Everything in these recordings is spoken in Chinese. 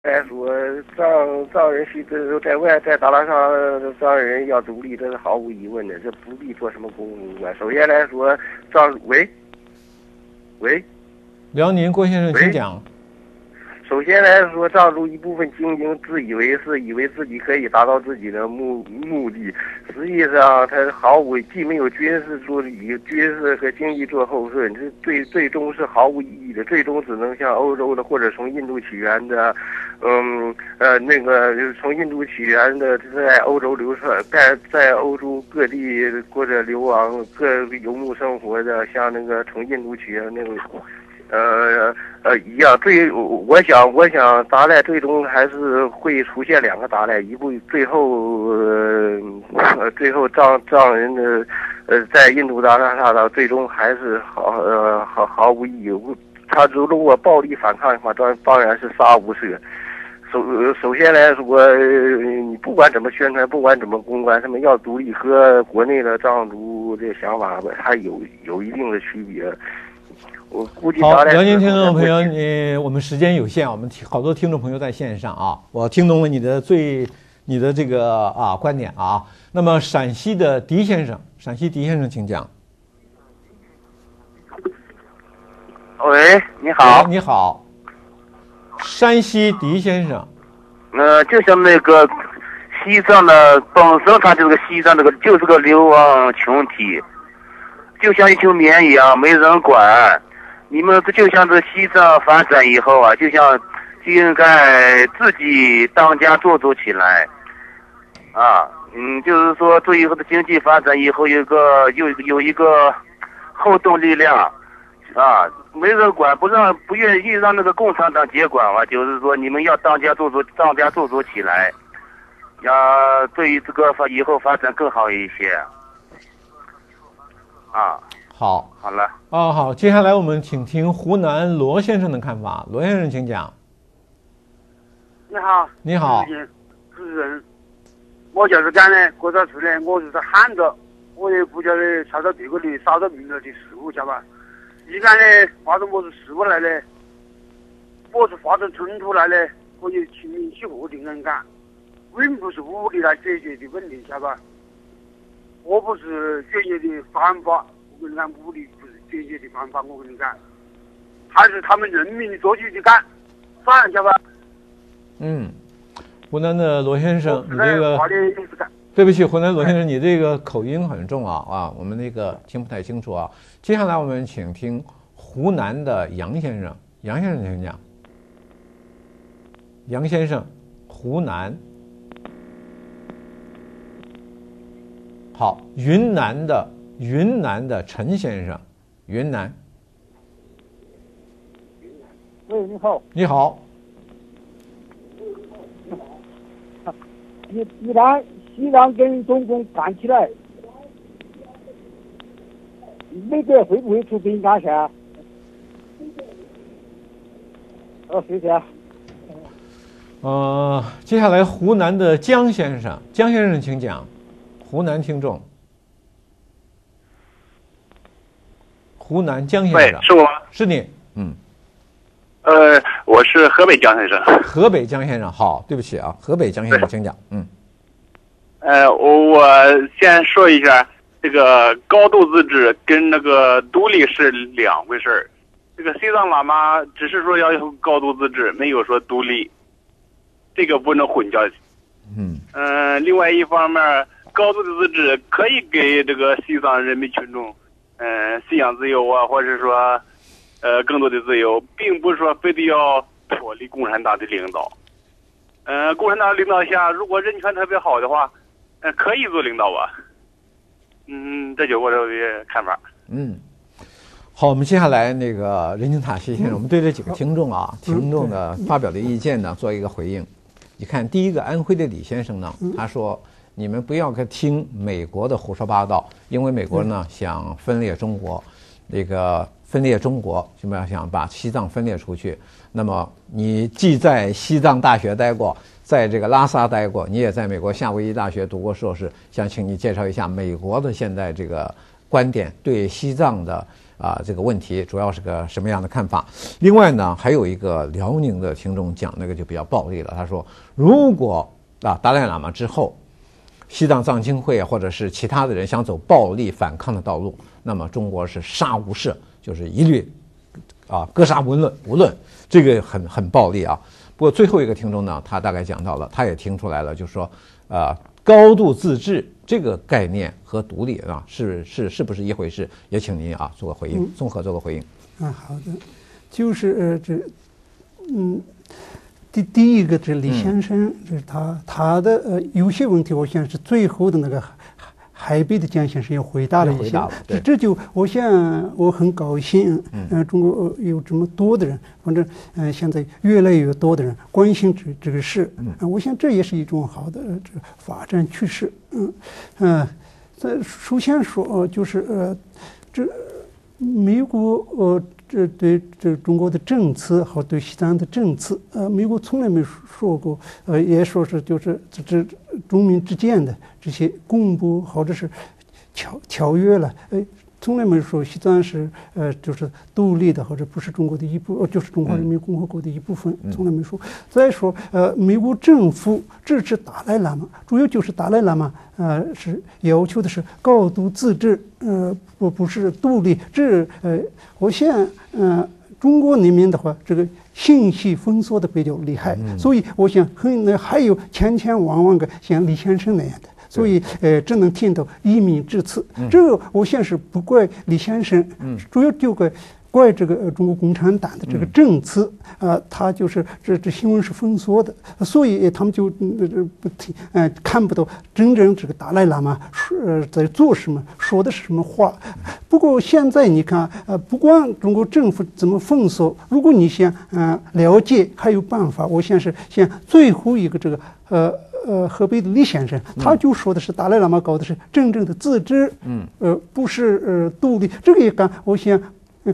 袋鼠造人需求在外在达拉上造人要独立，这是毫无疑问的，这不必做什么公共公关。首先来说，辽宁郭先生请讲。首先来说，造出一部分精英自以为是，以为自己可以达到自己的目的，实际上他毫无，既没有军事做以军事和经济做后盾，这最终是毫无意义的，最终只能像欧洲的或者从印度起源的，从印度起源的在欧洲流传，在欧洲各地或者流亡各游牧生活的，像那个从印度起源那个。一样，我想达赖最终还是会出现两个达赖，一部最后藏人的在印度达赖上最终还是毫无意义，他如果暴力反抗的话，当然是杀无赦。首先来说，你不管怎么宣传，不管怎么公关，他们要独立和国内的藏族的想法还有一定的区别。我估计好，辽宁听众朋友，我们时间有限，我们好多听众朋友在线上啊，我听懂了你的这个观点啊。那么陕西狄先生，请讲。喂，你好。你好，山西狄先生。就像那个西藏的本身，它这个西藏这个就是个流亡群体，就像一群绵一样，没人管。你们就像这西藏发展以后啊，就应该自己当家做主起来，就是说对以后的经济发展以后有一个后动力量，没人管，不愿意让那个共产党接管啊，就是说你们要当家做主起来，对于这个以后发展更好一些，好，好了。好，接下来我们请听湖南罗先生的看法。罗先生，请讲。你好，主持人，我就是讲呢，国家出来，我就是喊着我的国家的操作别个的少着名额的事物，晓得吧？你看呢，发展我是事物来的，我是发展冲突来的，我有全民气候的恩感，并不是武力来解决的问题，晓得吧？我不是解决的方法。我跟你讲，武力不是解决的方法。我跟你讲，还是他们人民的作主去干，算一下吧。湖南的罗先生，你这个对不起，湖南罗先生，你这个口音很重啊，我们那个听不太清楚啊。接下来我们请听湖南的杨先生，杨先生请讲。杨先生，湖南。好，云南的陈先生，云南。喂，你好。你好。西藏跟中共干起来，美国会不会出兵干涉？谢谢。接下来湖南的江先生请讲。湖南听众。湖南江先生，是我吗？是你。我是河北江先生。河北江先生，好，对不起啊，河北江先生，请讲。我先说一下，这个高度自治跟那个独立是两回事儿。这个西藏喇嘛只是说要求高度自治，没有说独立，这个不能混淆。另外一方面，高度自治可以给这个西藏人民群众。信仰自由啊，或者说，更多的自由，并不是说非得要脱离共产党的领导。共产党领导下，如果人权特别好的话，可以做领导吧。这就是我的看法。好，我们接下来那个任青塔先生，我们对这几个听众的发表的意见呢，做一个回应。你看，第一个安徽的李先生呢，他说。你们不要听美国的胡说八道，因为美国呢想分裂中国，那个分裂中国，什么想把西藏分裂出去。那么你既在西藏大学待过，在这个拉萨待过，你也在美国夏威夷大学读过硕士，想请你介绍一下美国的现在这个观点对西藏的这个问题主要是个什么样的看法。另外呢，还有一个辽宁的听众讲那个就比较暴力了，他说如果达赖喇嘛之后，西藏藏青会或者是其他的人想走暴力反抗的道路，那么中国是杀无赦，就是一律格杀无论，这个很暴力啊。不过最后一个听众呢，他大概讲到了，他也听出来了，就是说高度自治这个概念和独立啊是不是一回事？也请您做个回应，综合做个回应。好的，就是第一个这李先生，就是他的有些问题，我想是最后的那个海贝的讲先生也回答了一下，这就我想我很高兴，中国有这么多的人，反正现在越来越多的人关心这个事，我想这也是一种好的发展趋势。首先说就是这美国这对中国的政策和对西藏的政策，美国从来没说过，也说是就是这中民之间的这些公布或者是条约了，从来没说西藏是就是独立的或者不是中国的一部分，就是中华人民共和国的一部分，从来没说。再说美国政府支持达赖喇嘛，主要就是达赖喇嘛是要求的是高度自治，不是独立。这我想中国里面的话，这个信息封锁的比较厉害，所以我想还有千万个像李先生那样的。所以，只能听到一民至此。这个我想是不怪李先生，主要就怪这个中国共产党的这个政策啊，他就是这新闻是封锁的，所以他们就不听，看不到真正这个达赖喇嘛在做什么，说的是什么话。不过现在你看，不光中国政府怎么封锁，如果你想了解，还有办法。我想是像最后一个这个河北的李先生，他就说的是达赖喇嘛搞的是真正的自治，不是独立。这个也刚，我想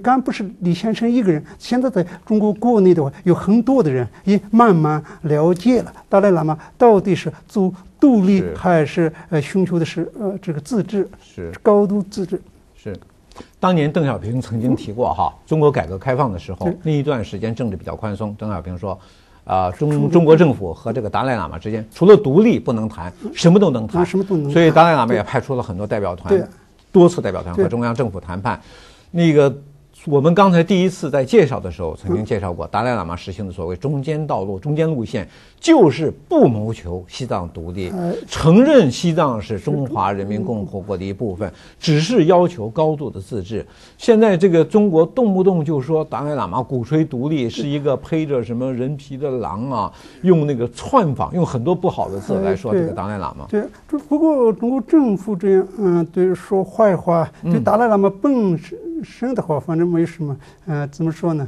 刚不是李先生一个人，现在在中国国内的话，有很多的人也慢慢了解了达赖喇嘛到底是走独立还是寻求的是这个自治，是高度自治。是，当年邓小平曾经提过哈，中国改革开放的时候那一段时间政治比较宽松，邓小平说。中国政府和这个达赖喇嘛之间，除了独立不能谈，什么都能谈，什么都能谈。所以达赖喇嘛也派出了很多代表团，多次代表团和中央政府谈判。那个我们刚才第一次在介绍的时候，曾经介绍过达赖喇嘛实行的所谓中间道路、中间路线，就是不谋求西藏独立，承认西藏是中华人民共和国的一部分，只是要求高度的自治。现在这个中国动不动就说达赖喇嘛鼓吹独立是一个披着什么人皮的狼啊，用那个窜访，用很多不好的字来说这个达赖喇嘛。对，不过中国政府这样对说坏话，对达赖喇嘛本身的话，反正没什么，怎么说呢？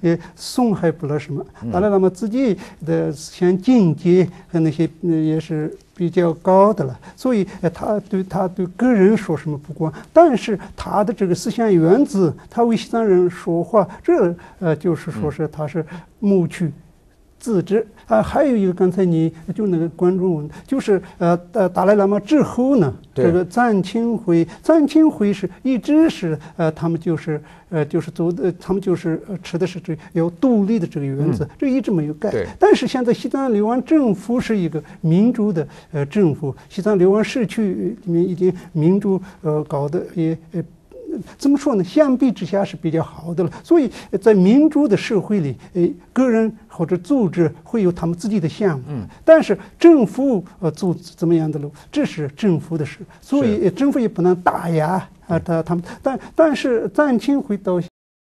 也损害不了什么。达赖喇嘛自己的像境界和那些也是比较高的了，所以他对个人说什么不管，但是他的这个思想原则，他为西藏人说话，这就是说是他是谋取自治啊。还有一个，刚才你就那个观众问，就是达赖喇嘛之后呢，这个藏青会是一直是他们就是走的，他们就是持的是这有独立的这个原则，这一直没有改。但是现在西藏流亡政府是一个民主的政府，西藏流亡市区里面已经民主搞的也怎么说呢？相比之下是比较好的了，所以在民主的社会里，个人或者组织会有他们自己的项目，但是政府做怎么样的路，这是政府的事，所以政府也不能打压他们。但是藏青会到。